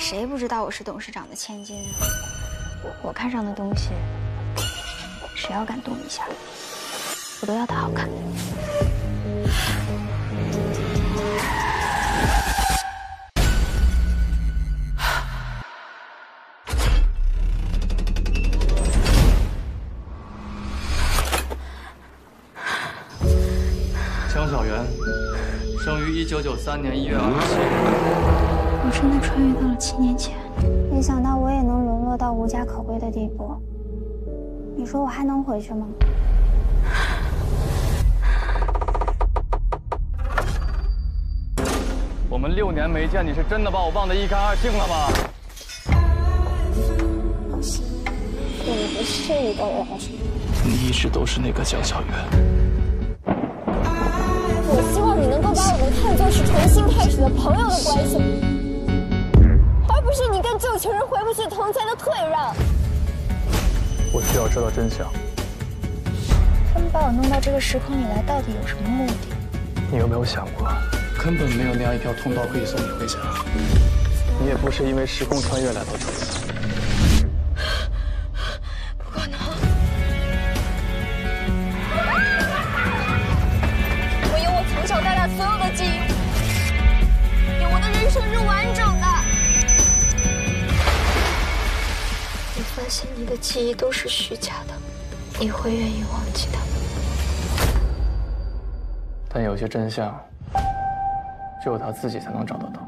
谁不知道我是董事长的千金啊？我看上的东西，谁要敢动一下，我都要他好看。 1993年1月27日，我真的穿越到了7年前，没想到我也能沦落到无家可归的地步。你说我还能回去吗？我们6年没见，你是真的把我忘得一干二净了吗？你不是一个人，你一直都是那个江小媛。 我希望你能够把我们看作是重新开始的朋友的关系，而不是你跟旧情人回不去从前的退让。我需要知道真相。他们把我弄到这个时空里来，到底有什么目的？你有没有想过，根本没有那样一条通道可以送你回家。你也不是因为时空穿越来到这里。不可能。 从小到大所有的记忆，我的人生是完整的。你发现你的记忆都是虚假的，你会愿意忘记它吗？但有些真相，只有他自己才能找得到。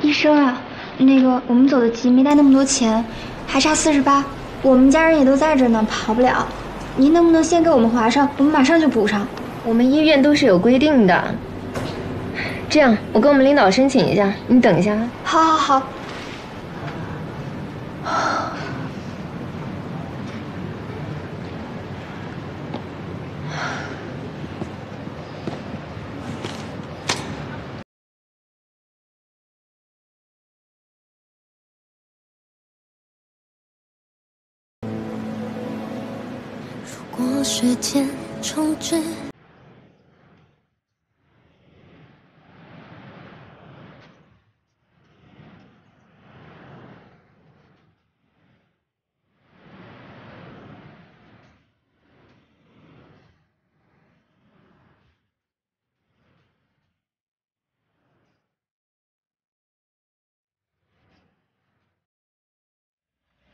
医生啊，那个我们走的急，没带那么多钱，还差48，我们家人也都在这呢，跑不了。您能不能先给我们划上，我们马上就补上。我们医院都是有规定的。这样，我跟我们领导申请一下，你等一下啊。好，好，好。时间重置。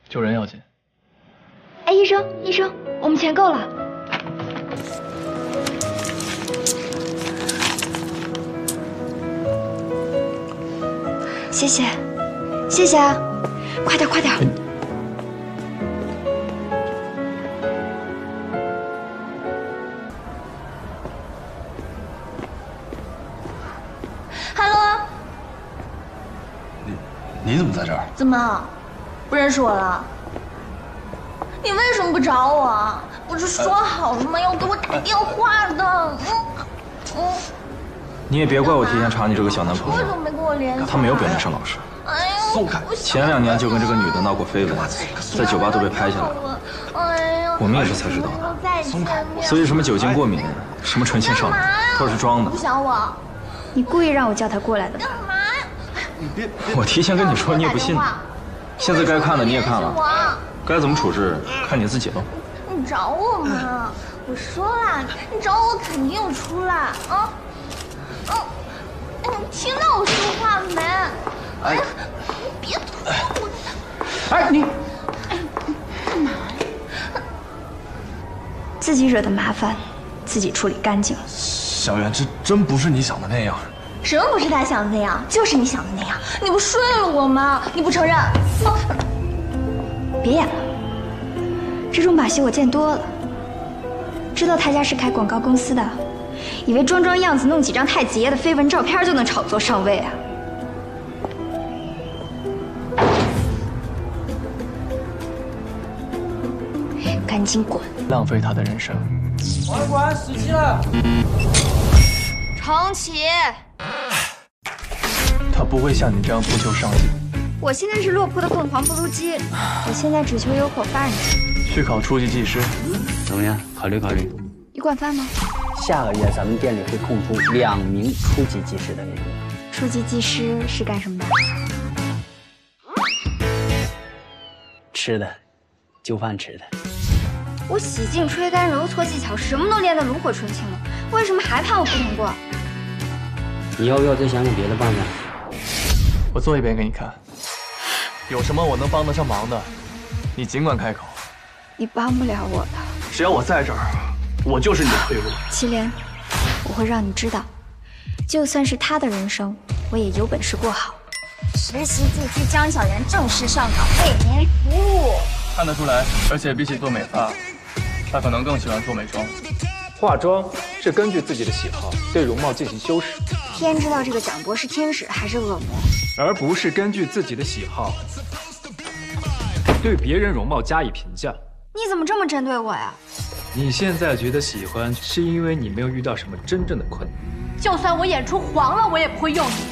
救人要紧。哎，医生，医生，我们钱够了。 谢谢，谢谢啊！快点，快点！哈喽，你怎么在这儿？怎么，不认识我了？你为什么不找我？不是说好了吗？要给我打电话的。你也别怪我提前查你这个小男朋友。 他没有表面上老实，前2年就跟这个女的闹过绯闻，在酒吧都被拍下来了。我们也是才知道的，所以什么酒精过敏，什么纯情少女，都是装的。不想我，你故意让我叫他过来的吧？我提前跟你说，你也不信。现在该看的你也看了，该怎么处置看你自己喽。你找我嘛，我说了，你找我肯定出来啊。 你听到我说话没？哎，你别捅我！哎，你，哎，干嘛呀？自己惹的麻烦，自己处理干净。小媛，这真不是你想的那样。什么不是他想的那样？就是你想的那样。你不睡了我吗？你不承认？别演了，这种把戏我见多了。知道他家是开广告公司的。 以为装装样子，弄几张太子爷的绯闻照片就能炒作上位啊？赶紧滚！浪费他的人生。网管死机了。重启。不会像你这样不求上进。我现在是落魄的凤凰不如鸡，我现在只求有口饭吃。去考初级技师，怎么样？考虑考虑。你管饭吗？下个月咱们店里会空出2名初级技师的人员。初级技师是干什么的？吃的，就饭吃的。我洗净吹干揉搓技巧什么都练得炉火纯青了，为什么还怕我不通过？ 你要不要再想想别的办法？我做一遍给你看，有什么我能帮得上忙的，你尽管开口。你帮不了我的。只要我在这儿，我就是你的退路。祁连，我会让你知道，就算是他的人生，我也有本事过好。实习技师张小然正式上岗，为您服务。看得出来，而且比起做美发，他可能更喜欢做美妆。 化妆是根据自己的喜好对容貌进行修饰，天知道这个蒋博是天使还是恶魔，而不是根据自己的喜好对别人容貌加以评价。你怎么这么针对我呀？你现在觉得喜欢，是因为你没有遇到什么真正的困难。就算我演出黄了，我也不会用你。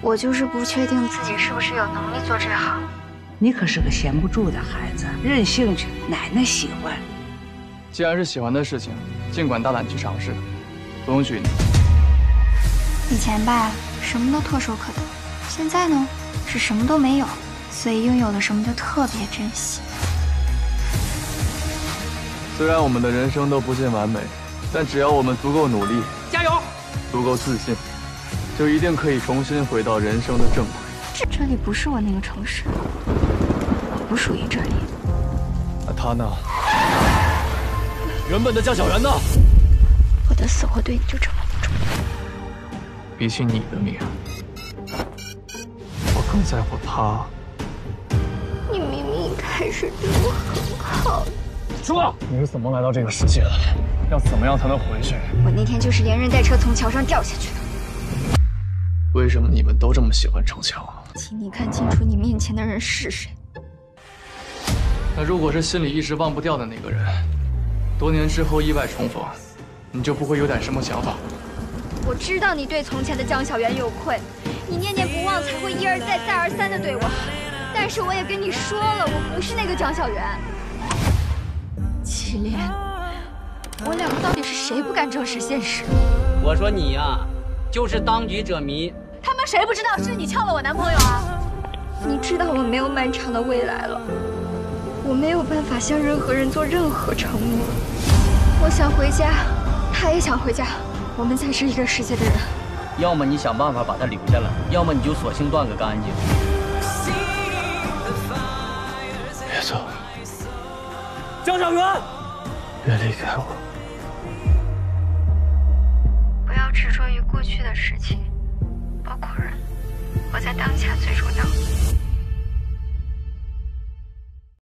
我就是不确定自己是不是有能力做这行。你可是个闲不住的孩子，任兴趣，奶奶喜欢。 既然是喜欢的事情，尽管大胆去尝试，不用拘泥。以前吧，什么都唾手可得，现在呢，是什么都没有，所以拥有了什么就特别珍惜。虽然我们的人生都不尽完美，但只要我们足够努力，加油，足够自信，就一定可以重新回到人生的正轨。这里不是我那个城市，我不属于这里。那他呢？ 原本的江小然呢？我的死活对你就这么不重要？比起你的命，我更在乎他。你明明一开始对我很好。说，你是怎么来到这个世界的？要怎么样才能回去？我那天就是连人带车从桥上掉下去的。为什么你们都这么喜欢逞强？请你看清楚你面前的人是谁。那如果是心里一直忘不掉的那个人？ 多年之后意外重逢，你就不会有点什么想法？我知道你对从前的江小源有愧，你念念不忘才会一而再再而三的对我。但是我也跟你说了，我不是那个江小源。祁连，我两个到底是谁不敢正视现实？我说你呀，就是当局者迷。他们谁不知道是你撬了我男朋友啊？你知道我没有漫长的未来了。 我没有办法向任何人做任何承诺。我想回家，他也想回家，我们才是一个世界的人。要么你想办法把他留下来，要么你就索性断个干净。别走，江小源，别离开我。不要执着于过去的事情，包括人，活在当下最重要。